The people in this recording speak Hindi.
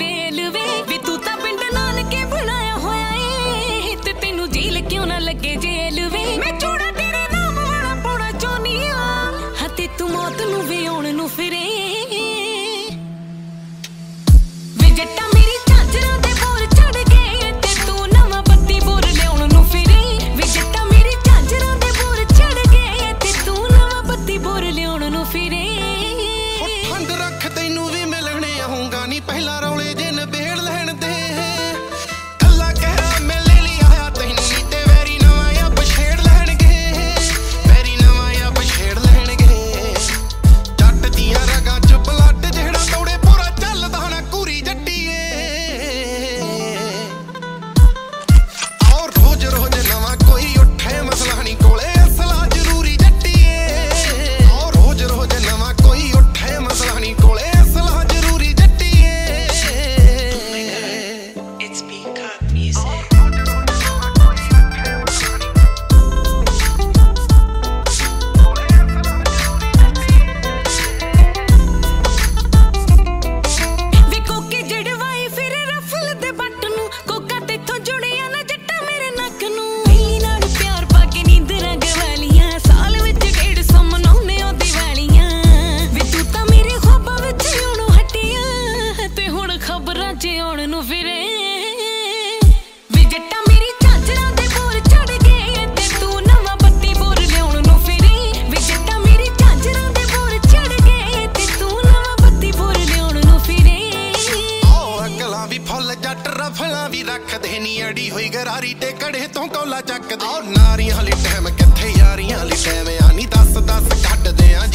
वेलवे वे तू ता पिंड नानके बनाया होया है ते तेनू जेल क्यों ना लगे जेल वे मैं चूड़ा तेरे नाम वाला पौड़ा चोनिया हते तू मौत नू वे ओण नू फिरे वे जट्टा मेरी झांझरा दे बोल छड़ गए ते तू नवा बत्ती बोल लेण नू फिरे वे जट्टा मेरी झांझरा दे बोल छड़ गए ते तू नवा बत्ती बोल लेण नू फिरे ठंड रख तेनू वी मिलने आऊंगा नी पहला रौले जे नबेड़ लहण दे अड़ी हुई गरारी ते कड़े तो कौला चक दे नारियां वाली टाइम किथे यारियां वाली टाइम आनी दस दस कट दे